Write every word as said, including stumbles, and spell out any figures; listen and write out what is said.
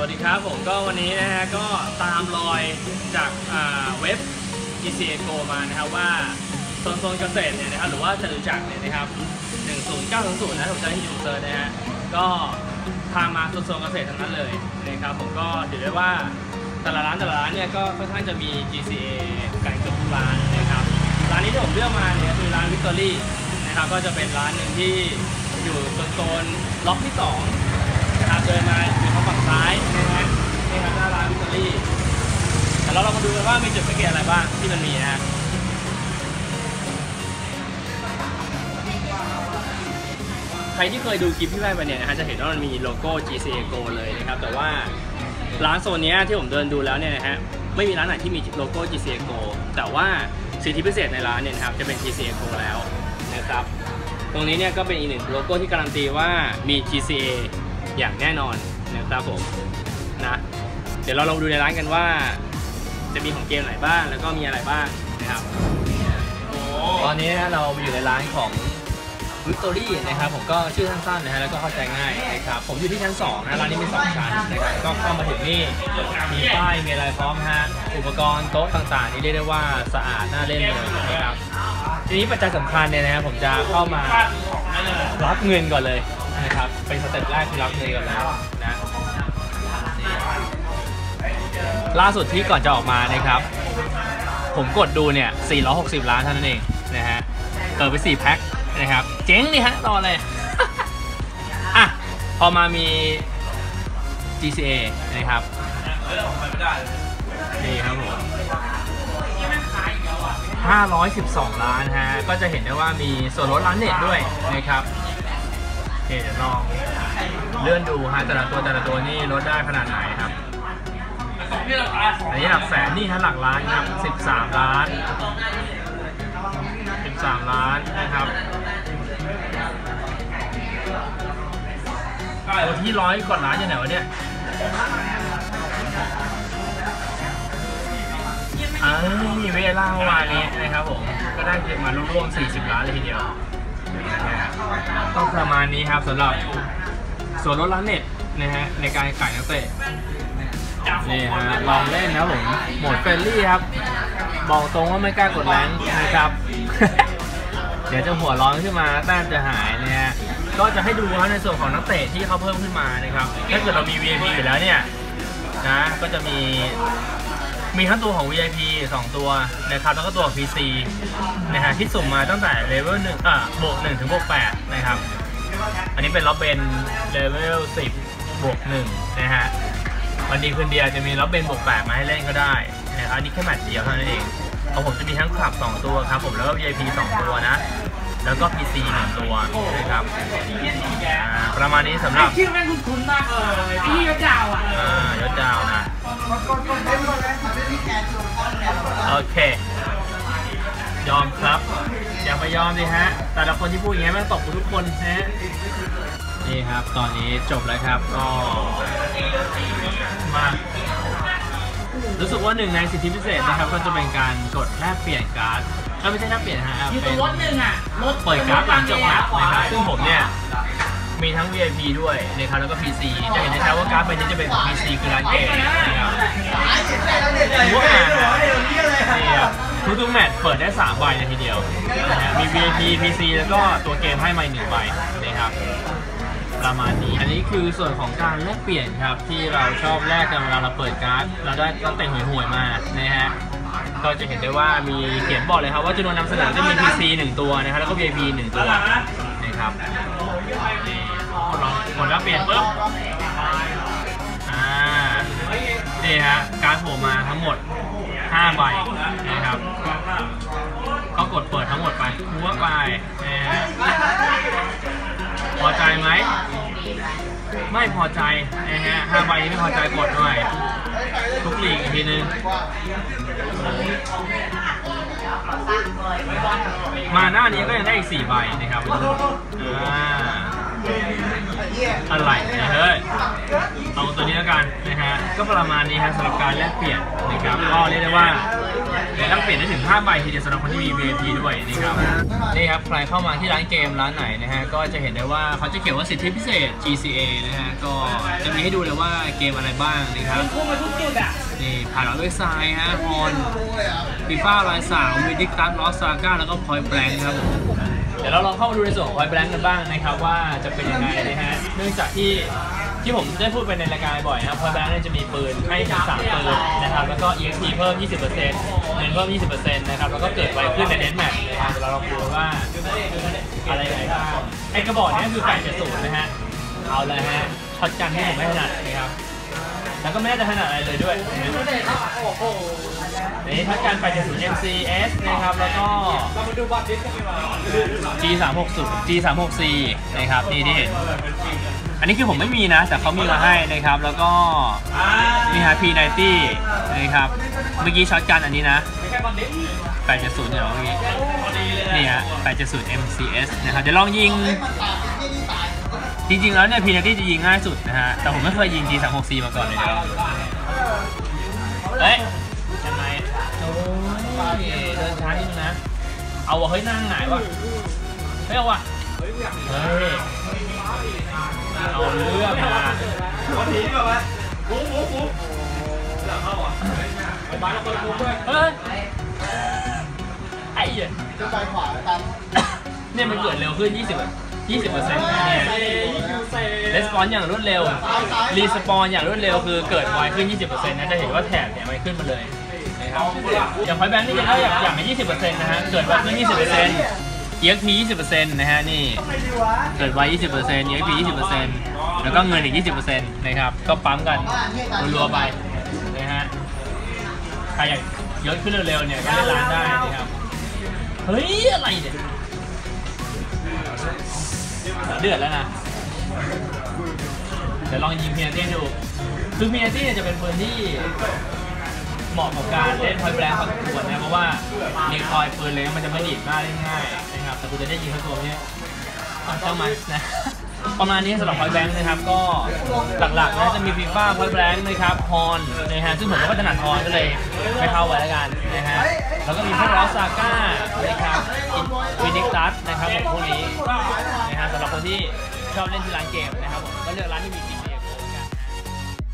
สวัสดีครับผมก็วันนี้นะฮะก็ตามรอยจากเว็บ จี ซี เอ Gold มานะครับว่าโซนโซนเกษตรเนี่ยนะครับหรือว่าจตุจักรเนี่ยนะครับหนึ่งศูนย์เก้าศูนย์นะผมจะให้ดูเซิร์ชนะฮะก็พามาโซนโซนเกษตรทั้งนั้นเลยนะครับผมก็ถือได้ว่าแต่ละร้านแต่ละร้านเนี่ยก็ค่อนข้างจะมี จี ซี เอ กันเกือบทุกร้านนะครับร้านนี้ที่ผมเลือกมาเนี่ยคือร้าน Victory นะครับก็จะเป็นร้านหนึ่งที่อยู่โซนโซนล็อกที่สองนะครับเดินมาอยู่ทางฝั่งซ้ายนะฮะนี่ครับหน้าร้านวิกตอรี่แต่เราเรามาดูกันว่ามีจุดสังเกตอะไรบ้างที่มันมีนะฮะใครที่เคยดูคลิปพี่แว่นไปเนี่ยนะฮะจะเห็นว่ามันมีโลโก้ จี ซี เอ Gold เลยนะครับแต่ว่าร้านโซนนี้ที่ผมเดินดูแล้วเนี่ยนะฮะไม่มีร้านไหนที่มีโลโก้ จี ซี เอ Gold แต่ว่าสิทธิพิเศษในร้านเนี่ยนะครับจะเป็น จี ซี เอ Gold แล้วนะครับตรงนี้เนี่ยก็เป็นอีกหนึ่งโลโก้ที่การันตีว่ามี จี ซี เออย่างแน่นอนนะครับผมนะเดี๋ยวเราลองดูในร้านกันว่าจะมีของเกมไหนบ้างแล้วก็มีอะไรบ้างนะครับตอนนี้เราอยู่ในร้านของ Victory นะครับผมก็ชื่อสั้นๆนะฮะแล้วก็เข้าใจง่ายนะครับผมอยู่ที่ชั้นสองนะร้านนี้เป็นสองชั้นนะครับก็เข้ามาถึงนี่มีป้ายมีอะไรพร้อมฮะอุปกรณ์โต๊ะต่างๆนี่เรียกได้ว่าสะอาดน่าเล่นเลยนะครับทีนี้ปัจจัยสำคัญเนี่ยนะครับผมจะเข้ามารับเงินก่อนเลยนะครับเป็นสเต็ปแรกที่รับเงินก่อนแล้วนะล่าสุดที่ก่อนจะออกมานะครับผมกดดูเนี่ยสี่ร้อยหกสิบล้านเท่านั้นเองนะฮะเกิดไปสี่แพ็คนะครับเจ๊งดิฮะตอนเลยอ่ะพอมามี จี ซี เอ นะครับนี่ครับผมห้าร้อยสิบสองล้านฮะก็จะเห็นได้ว่ามีส่วนลดร้านเน็ตด้วยนะครับเดี๋ยวลองเลื่อนดูฮะแต่ละตัวแต่ละตัวนี่ลดได้ขนาดไหนครับอันนี้หลักแสนนี่ฮะหลักล้านครับสิบสามล้านสิบสามล้านนะครับตัวที่ร้อยก่อนล้านอยู่ไหนวะเนี่ยอ่านี่เวลาเมื่อวานนี้นะครับผมก็ได้เก็บมาร่วมๆสี่สิบล้านเลยทีเดียวก็ประมาณนี้ครับสำหรับส่วนลดร้านเน็ตนะฮะในการขายนักเตะนี่ฮะลองเล่นนะผมโหมดเฟรนลี่ครับบอกตรงว่าไม่กล้ากดแรงนะครับเดี๋ยวจะหัวร้อนขึ้นมาแต้มจะหายนะฮะก็จะให้ดูว่าในส่วนของนักเตะที่เขาเพิ่มขึ้นมานะครับถ้าเกิดเรามี วี ไอ พี อยู่แล้วเนี่ยนะก็จะมีมีทั้งตัวของ วี ไอ พี สอง ตัวนะครับแล้วก็ตัวของ พี ซี นะฮะที่สุ่มมาตั้งแต่เลเวลหนึ่งอ่ะบวกหนึ่งถึงบวกแปดนะครับอันนี้เป็นล็อบเบนเลเวลสิบบวกหนึ่งนะฮะวันดีคืนเดียวจะมีล็อบเบนบวกแปดมาให้เล่นก็ได้นะครับอันนี้แค่แมตช์เดียวเท่านั้นเองเอาผมจะมีทั้งคลับสองตัวครับผมแล้วก็ วี ไอ พี สอง ตัวนะแล้วก็ พี ซี หนึ่ง ตัวนะครับประมาณนี้สำหรับชื่อแม่งคุ้นๆมากเลยพี่ยศดาวอ่ะอ่ายศดาวนะโอเคยอมครับอย่าไปยอมดิฮะแต่ละคนที่พูดอย่างนี้มันตกทุกคนนะฮะนี่ครับตอนนี้จบแล้วครับก็มารู้สึกว่าหนึ่งในสิทธิพิเศษนะครับก็จะเป็นการกดแลกเปลี่ยนการ์ดก็ไม่ใช่แลกเปลี่ยนฮะเป็นรถหนึ่งอ่ะรถเปิดการ์ดหลังจบแล้วนะครับซึ่งผมเนี่ยมีทั้ง วี ไอ พี ด้วยนะครับแล้วก็ พี ซี จะเห็นได้ชัดว่าการ์ดใบนี้จะเป็น พี ซี คือร้านเกมนะครับทุกงานทุกทุกแมตช์เปิดได้สามใบเลยทีเดียวมี วี ไอ พี พี ซี แล้วก็ตัวเกมให้มาหนึ่งใบนะครับประมาณนี้อันนี้คือส่วนของการแลกเปลี่ยนครับที่เราชอบแลกกันเวลาเราเปิดการ์ดเราได้ตั้งแต่ห่วยๆมานะฮะก็จะเห็นได้ว่ามีเขียนบอกเลยครับว่าจำนวนนำเสนอจะมี พี ซี หนึ่งตัวนะครับแล้วก็ วี ไอ พี หนึ่งตัวนะครับหมดแล้วเปลี่ยนปุ๊บอ่านี่ฮะการโผล่มาทั้งหมดห้าใบนะครับก็กดเปิดทั้งหมดไปคั่วไปพอใจไหมไม่พอใจนะฮะห้าใบนี้ไม่พอใจกดหน่อยทุกลีกอีกทีนึงมาหน้านี้ก็ยังได้อีกสี่ใบนะครับอ่าอะไรเฮ้ยเอาตัวนี้แล้วกันนะฮะ ก็ประมาณนี้ครับสำหรับการแลกเปลี่ยนนะครับก็เรียกได้ว่าแลกเปลี่ยนได้ถึงห้าใบทีเดียวสำหรับคนที่มี วี ไอ พี ด้วยนะครับนี่ครับใครเข้ามาที่ร้านเกมร้านไหนนะฮะก็จะเห็นได้ว่าเขาจะเขียนว่าสิทธิพิเศษ จี ซี เอ นะฮะก็จะมีให้ดูเลยว่าเกมอะไรบ้างนะครับนี่ผ่านร้อยเว็บไซต์ฮะฮอนฟีฟ่าร้อยสามวิดิกตันลอสซาก้าแล้วก็พอยแบงค์ครับเดี๋ยวเราลองเข้ามาดูในส่วนของพอยแบงค์กันบ้างนะครับว่าจะเป็นยังไงนะฮะเนื่องจากที่ที่ผมได้พูดไปในรายการบ่อยนะครับพอยแบงค์จะมีปืนให้ถึงสามปืนนะครับแล้วก็ อี เอ็กซ์ พี เพิ่ม ยี่สิบเปอร์เซ็นต์ เงินเพิ่ม ยี่สิบเปอร์เซ็นต์ นะครับแล้วก็เกิดไวขึ้นในเดนแมทนะครับเราลองดูว่าอะไรๆบ้างไอ้กระบอกนี้คือไก่เจ็ดสูตรนะฮะเอาเลยฮะช็อตกันที่ผมไม่ถนัดนะครับแล้วก็ไม่ได้ถนัดอะไรเลยด้วยนี่ทักการไปจะถึง เอ็ม ซี เอส นะครับแล้วก็ จี สามร้อยหกสิบ จี สามร้อยหกสิบ ซี นะครับนี่ที่เห็นอันนี้คือผมไม่มีนะแต่เขามีมาให้นะครับแล้วก็มีฮาร์พีไนตี้นะครับเมื่อกี้ช็อตกันอันนี้นะแปดเจ็ดศูนย์เนี่ยเมื่อกี้นี่ฮะแปดเจ็ดศูนย์ เอ็ม ซี เอส นะครับเดี๋ยวลองยิงจริงๆแล้วเนี่ยพีนาตี้จะยิงง่ายสุดนะฮะแต่ผมไม่เคยยิง จี สามร้อยหกสิบ มาก่อนเลยนะเฮ้ยทำไมโอ้ยเดินช้านิดนึงนะเอาวะเฮ้ยนั่งหงายวะเฮ้ยเอาวะเฮ้ยเอาเรื่องมาวันนี้แบบว่าปุ๊บปุ๊บปุ๊บหลังเข้าอ่ะไปบ้านเราเปิดปุ๊บด้วยเฮ้ยไอ้เนี่ยจะไปขวาแล้วกันเนี่ยมันเกิดเร็วขึ้นยี่สิบยี่สิบเปอร์เซ็นต์ เนี่ยเรสปอนส์อย่างรวดเร็วรีสปอนส์อย่างรวดเร็วคือเกิดไวขึ้น ยี่สิบเปอร์เซ็นต์ นะจะเห็นว่าแถบเนี่ยมันขึ้นมาเลยนะครับอย่างพอยแบงค์นี่จะได้อย่างอย่าง ยี่สิบเปอร์เซ็นต์ นะฮะเกิดไวขึ้น ยี่สิบเปอร์เซ็นต์ อี เอ็กซ์ พี ยี่สิบเปอร์เซ็นต์ นะฮะนี่เกิดไว ยี่สิบเปอร์เซ็นต์ อี เอ็กซ์ พี ยี่สิบเปอร์เซ็นต์ แล้วก็เงินอีก ยี่สิบเปอร์เซ็นต์ นะครับก็ปั๊มกันรัวๆไปนะฮะใครอยากยกขึ้นเร็วๆเนี่ยก็เล่นร้านได้นะครับเฮ้ยอะไรเนี่ยเดือดแล้วนะเดี๋ยวลองยิงพีนาตี้ดูคือพีนาตี้จะเป็นปืนที่เหมาะกับการเล่นพอยแบงค์พอสมควรนะเพราะว่าเล็งคอยปืนเลยมันจะไม่ดีดมากเล่นง่ายนะครับแต่คุณจะได้ยิงทั้งตัวนี้เจ้ามันนะประมาณนี้สำหรับพอยแบงค์นะครับก็หลักๆนะจะมีฟีฟ่าพอยแบงค์นะครับฮอนนะฮะซึ่งผมก็ถนัดฮอนก็เลยไปเข้าไว้แล้วกันนะฮะแล้วก็มีพวกลอสซาก้านะครับวินิกตัสนะครับพวกนี้นะฮะสำหรับคนที่ชอบเล่นที่ร้านเกมนะครับผมก็เลือกร้านที่มี